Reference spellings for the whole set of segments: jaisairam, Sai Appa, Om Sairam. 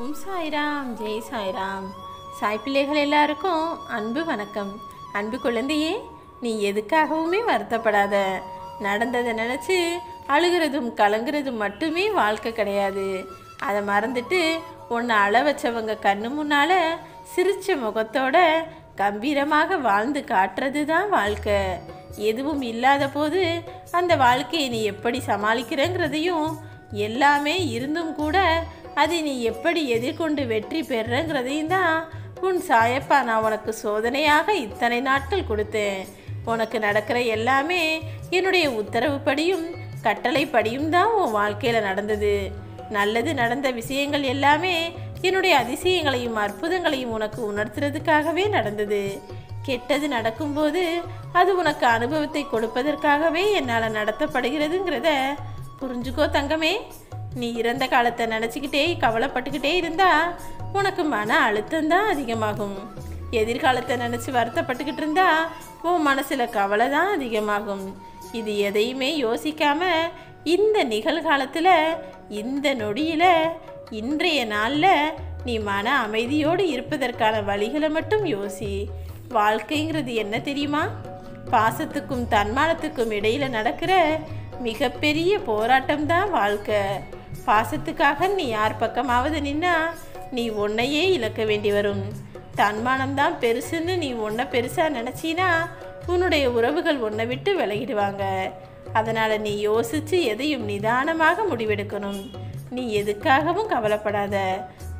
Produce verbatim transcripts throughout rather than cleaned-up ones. ஓம் சாய்ராம், ஜெய் சாய்ராம். சாய் பிள்ளைகள் எல்லாருக்கும் அன்பு வணக்கம். அன்பு குழந்தையே, நீ எதுக்காகவுமே வருத்தப்படாத. நடந்ததை நினச்சி அழுகிறதும் கலங்குறதும் மட்டுமே வாழ்க்கை கிடையாது. அதை மறந்துட்டு உன்னை அழ வச்சவங்க கண்ணு முன்னால் சிரித்த முகத்தோட கம்பீரமாக வாழ்ந்து காட்டுறது தான் வாழ்க்கை. எதுவும் இல்லாத போது அந்த வாழ்க்கையை நீ எப்படி சமாளிக்கிறங்கிறதையும், எல்லாமே இருந்தும் கூட அதை நீ எப்படி எதிர்கொண்டு வெற்றி பெறுறங்கிறதையும் தான் உன் சாயப்பா நான் உனக்கு சோதனையாக இத்தனை நாட்கள் கொடுத்தேன். உனக்கு நடக்கிற எல்லாமே என்னுடைய உத்தரவுப்படியும் கட்டளைப்படியும் தான் உன் வாழ்க்கையில் நடந்தது. நல்லது நடந்த விஷயங்கள் எல்லாமே என்னுடைய அதிசயங்களையும் அற்புதங்களையும் உனக்கு உணர்த்துறதுக்காகவே நடந்தது. கெட்டது நடக்கும்போது அது உனக்கு அனுபவத்தை கொடுப்பதற்காகவே என்னால் நடத்தப்படுகிறதுங்கிறத புரிஞ்சுக்கோ தங்கமே. நீ இறந்த காலத்தை நினச்சிக்கிட்டே கவலைப்பட்டுக்கிட்டே இருந்தால் உனக்கு மன அழுத்தம்தான் அதிகமாகும். எதிர்காலத்தை நினச்சி வருத்தப்பட்டுக்கிட்டு இருந்தால் உன் மனசில் கவலை தான் அதிகமாகும். இது எதையுமே யோசிக்காமல் இந்த நிகழ்காலத்தில், இந்த நொடியில், இன்றைய நாளில் நீ மன அமைதியோடு இருப்பதற்கான வழிகளை மட்டும் யோசி. வாழ்க்கைங்கிறது என்ன தெரியுமா? பாசத்துக்கும் தன்மானத்துக்கும் இடையில் நடக்கிற மிகப்பெரிய போராட்டம்தான் வாழ்க்கை. பாசத்துக்காக நீ யார் பக்கமாவது நின்னா நீ உன்னையே இழக்க வேண்டி வரும். தன்மானம்தான் பெருசுன்னு நீ உன்னை பெருசாக நினச்சின்னா உன்னுடைய உறவுகள் உன்னை விட்டு விலகிடுவாங்க. அதனால் நீ யோசித்து எதையும் நிதானமாக முடிவெடுக்கணும். நீ எதுக்காகவும் கவலைப்படாத.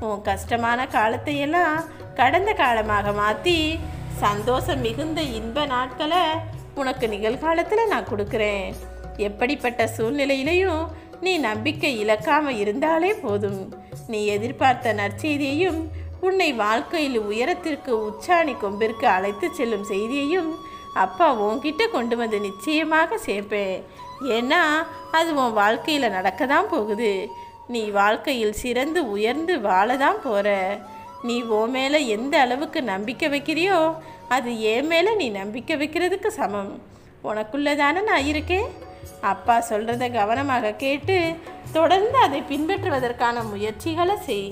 உன் கஷ்டமான காலத்தையெல்லாம் கடந்த காலமாக மாற்றி சந்தோஷம் மிகுந்த இன்ப நாட்களை உனக்கு நிகழ்காலத்தில் நான் கொடுக்குறேன். எப்படிப்பட்ட சூழ்நிலையிலையும் நீ நம்பிக்கை இழக்காமல் இருந்தாலே போதும். நீ எதிர்பார்த்த நற்செய்தியையும், உன்னை வாழ்க்கையில் உயரத்திற்கு உச்சாணி கொம்பிற்கு அழைத்து செல்லும் செய்தியையும் அப்பா உன்கிட்ட கொண்டு வந்து நிச்சயமாக சேர்ப்பேன். ஏன்னா அது உன் வாழ்க்கையில் நடக்க தான் போகுது. நீ வாழ்க்கையில் சிறந்து உயர்ந்து வாழ தான் போகிற. நீ உன் மேலே எந்த அளவுக்கு நம்பிக்கை வைக்கிறியோ அது என் மேலே நீ நம்பிக்கை வைக்கிறதுக்கு சமம். உனக்குள்ளே தானே நான் இருக்கேன். அப்பா சொல்கிறத கவனமாக கேட்டு தொடர்ந்து அதை பின்பற்றுவதற்கான முயற்சிகளை செய்.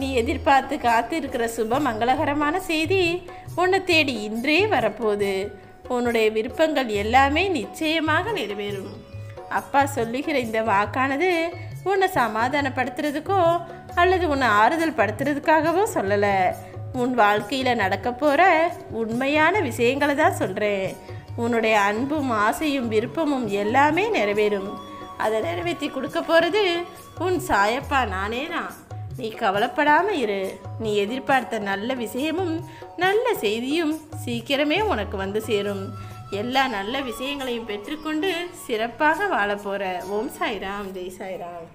நீ எதிர்பார்த்து காத்து இருக்கிற சுப மங்களகரமான செய்தி உன்னை தேடி இன்றே வரப்போகுது. உன்னுடைய விருப்பங்கள் எல்லாமே நிச்சயமாக நிறைவேறும். அப்பா சொல்லுகிற இந்த வாக்கானது உன்னை சமாதானப்படுத்துறதுக்கோ அல்லது உன்னை ஆறுதல் படுத்துறதுக்காகவோ சொல்லலை. உன் வாழ்க்கையில் நடக்க போகிற உண்மையான விஷயங்களை தான் சொல்கிறேன். உன்னுடைய அன்பும் ஆசையும் விருப்பமும் எல்லாமே நிறைவேறும். அதை நிறைவேற்றி கொடுக்க போகிறது உன் சாயப்பா நானே தான். நீ கவலைப்படாமல் இரு. நீ எதிர்பார்த்த நல்ல விஷயமும் நல்ல செய்தியும் சீக்கிரமே உனக்கு வந்து சேரும். எல்லா நல்ல விஷயங்களையும் பெற்றுக்கொண்டு சிறப்பாக வாழ போகிற. ஓம் சாய்ராம், ஜெய் சாய்ராம்.